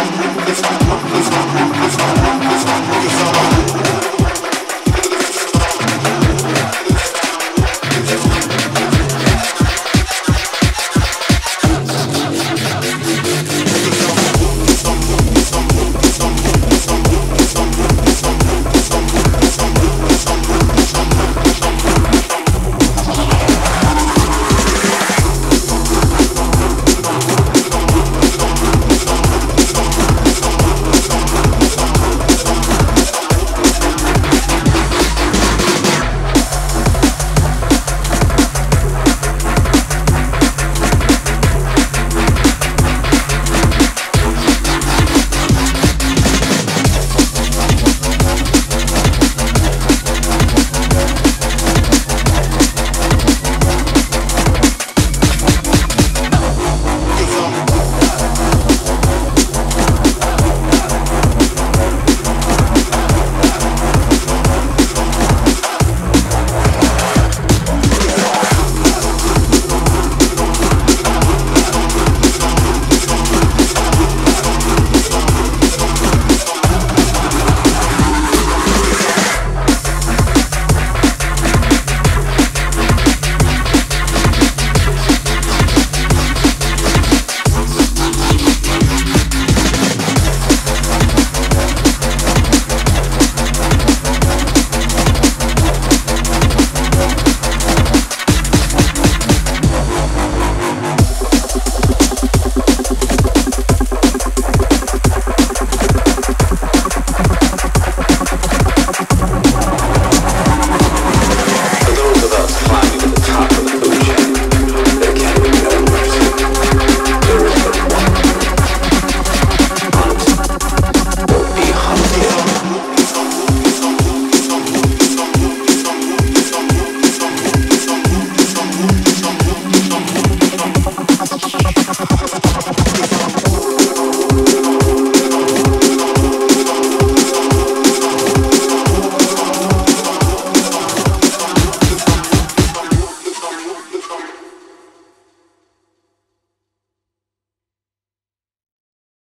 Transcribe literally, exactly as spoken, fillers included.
It's